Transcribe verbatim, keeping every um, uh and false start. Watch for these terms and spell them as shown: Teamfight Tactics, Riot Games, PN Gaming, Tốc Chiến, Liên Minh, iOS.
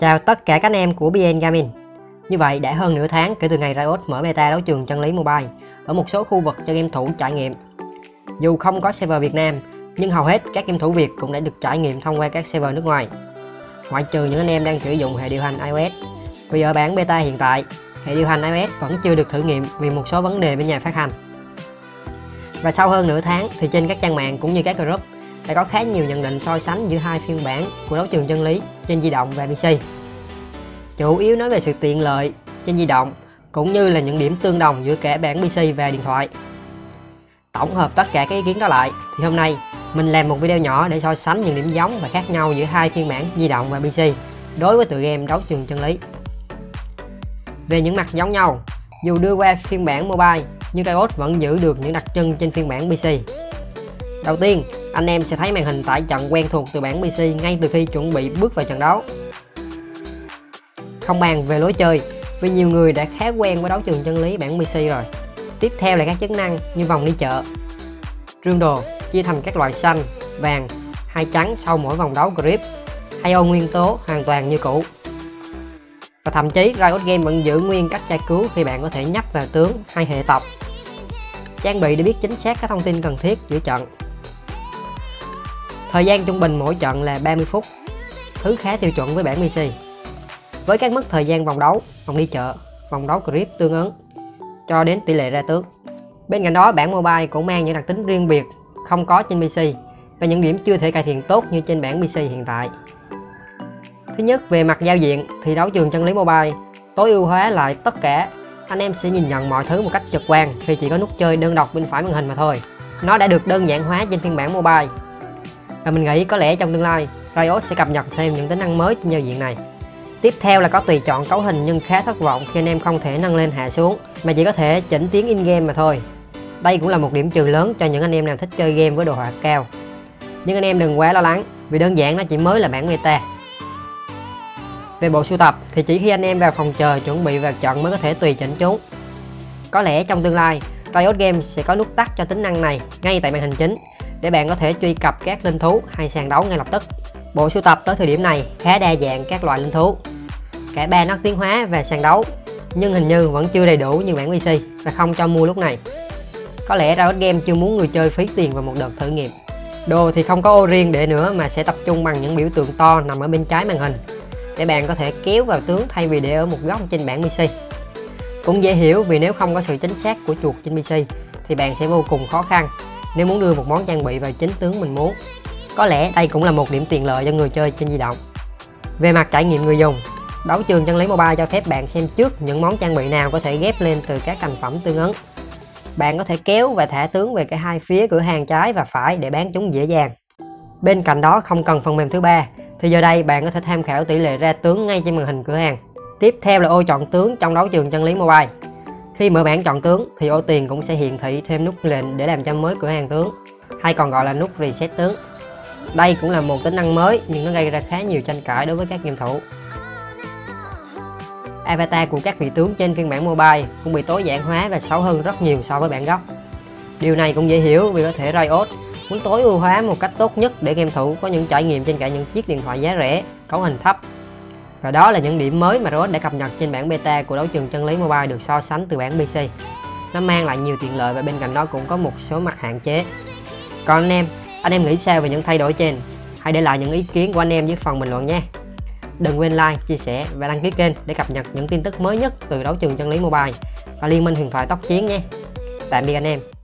Chào tất cả các anh em của pê en Gaming. Như vậy, đã hơn nửa tháng kể từ ngày Riot mở beta đấu trường chân lý mobile ở một số khu vực cho game thủ trải nghiệm. Dù không có server Việt Nam, nhưng hầu hết các game thủ Việt cũng đã được trải nghiệm thông qua các server nước ngoài, ngoại trừ những anh em đang sử dụng hệ điều hành iOS. Vì ở bản beta hiện tại, hệ điều hành iOS vẫn chưa được thử nghiệm vì một số vấn đề bên nhà phát hành. Và sau hơn nửa tháng thì trên các trang mạng cũng như các group đã có khá nhiều nhận định so sánh giữa hai phiên bản của đấu trường chân lý trên di động và pê xê. Chủ yếu nói về sự tiện lợi trên di động cũng như là những điểm tương đồng giữa cả bản pê xê và điện thoại. Tổng hợp tất cả các ý kiến đó lại thì hôm nay mình làm một video nhỏ để so sánh những điểm giống và khác nhau giữa hai phiên bản di động và pê xê đối với tựa game đấu trường chân lý. Về những mặt giống nhau, dù đưa qua phiên bản mobile nhưng Riot vẫn giữ được những đặc trưng trên phiên bản pê xê. Đầu tiên, anh em sẽ thấy màn hình tải trận quen thuộc từ bản pê xê ngay từ khi chuẩn bị bước vào trận đấu. Không bàn về lối chơi, vì nhiều người đã khá quen với đấu trường chân lý bản pê xê rồi. Tiếp theo là các chức năng như vòng đi chợ, rương đồ chia thành các loại xanh, vàng, hai trắng sau mỗi vòng đấu grip, hay ô nguyên tố hoàn toàn như cũ. Và thậm chí Riot Games vẫn giữ nguyên cách tra cứu khi bạn có thể nhấp vào tướng hay hệ tộc, trang bị để biết chính xác các thông tin cần thiết giữa trận. Thời gian trung bình mỗi trận là ba mươi phút, thứ khá tiêu chuẩn với bản pê xê, với các mức thời gian vòng đấu, vòng đi chợ, vòng đấu grip tương ứng, cho đến tỷ lệ ra tướng. Bên cạnh đó, bản mobile cũng mang những đặc tính riêng biệt không có trên pê xê và những điểm chưa thể cải thiện tốt như trên bản pê xê hiện tại. Thứ nhất, về mặt giao diện thì đấu trường chân lý mobile tối ưu hóa lại tất cả, anh em sẽ nhìn nhận mọi thứ một cách trực quan vì chỉ có nút chơi đơn độc bên phải màn hình mà thôi. Nó đã được đơn giản hóa trên phiên bản mobile và mình nghĩ có lẽ trong tương lai Riot sẽ cập nhật thêm những tính năng mới trên giao diện này. Tiếp theo là có tùy chọn cấu hình, nhưng khá thất vọng khi anh em không thể nâng lên hạ xuống mà chỉ có thể chỉnh tiếng in game mà thôi. Đây cũng là một điểm trừ lớn cho những anh em nào thích chơi game với đồ họa cao, nhưng anh em đừng quá lo lắng vì đơn giản nó chỉ mới là bản beta. Về bộ sưu tập thì chỉ khi anh em vào phòng chờ chuẩn bị vào trận mới có thể tùy chỉnh chúng. Có lẽ trong tương lai Riot Games sẽ có nút tắt cho tính năng này ngay tại màn hình chính để bạn có thể truy cập các linh thú hay sàn đấu ngay lập tức. Bộ sưu tập tới thời điểm này khá đa dạng các loại linh thú, cả ba nấc tiến hóa và sàn đấu, nhưng hình như vẫn chưa đầy đủ như bản pê xê và không cho mua lúc này. Có lẽ Riot Games chưa muốn người chơi phí tiền vào một đợt thử nghiệm. Đồ thì không có ô riêng để nữa mà sẽ tập trung bằng những biểu tượng to nằm ở bên trái màn hình để bạn có thể kéo vào tướng thay vì để ở một góc trên bản pê xê. Cũng dễ hiểu vì nếu không có sự chính xác của chuột trên pê xê thì bạn sẽ vô cùng khó khăn nếu muốn đưa một món trang bị vào chính tướng mình muốn. Có lẽ đây cũng là một điểm tiện lợi cho người chơi trên di động. Về mặt trải nghiệm người dùng, đấu trường chân lý mobile cho phép bạn xem trước những món trang bị nào có thể ghép lên từ các thành phẩm tương ứng. Bạn có thể kéo và thả tướng về cả hai phía cửa hàng trái và phải để bán chúng dễ dàng. Bên cạnh đó, không cần phần mềm thứ ba thì giờ đây bạn có thể tham khảo tỷ lệ ra tướng ngay trên màn hình cửa hàng. Tiếp theo là ô chọn tướng trong đấu trường chân lý mobile. Khi mở bảng chọn tướng thì ô tiền cũng sẽ hiển thị thêm nút lệnh để làm cho mới cửa hàng tướng, hay còn gọi là nút reset tướng. Đây cũng là một tính năng mới nhưng nó gây ra khá nhiều tranh cãi đối với các game thủ. Avatar của các vị tướng trên phiên bản mobile cũng bị tối giản hóa và xấu hơn rất nhiều so với bản gốc. Điều này cũng dễ hiểu vì có thể Riot muốn tối ưu hóa một cách tốt nhất để game thủ có những trải nghiệm trên cả những chiếc điện thoại giá rẻ, cấu hình thấp. Và đó là những điểm mới mà Riot đã cập nhật trên bản beta của đấu trường chân lý mobile được so sánh từ bản pê xê. Nó mang lại nhiều tiện lợi và bên cạnh đó cũng có một số mặt hạn chế. Còn anh em, anh em nghĩ sao về những thay đổi trên? Hãy để lại những ý kiến của anh em dưới phần bình luận nhé. Đừng quên like, chia sẻ và đăng ký kênh để cập nhật những tin tức mới nhất từ đấu trường chân lý mobile và Liên minh huyền thoại tốc chiến nhé. Tạm biệt anh em.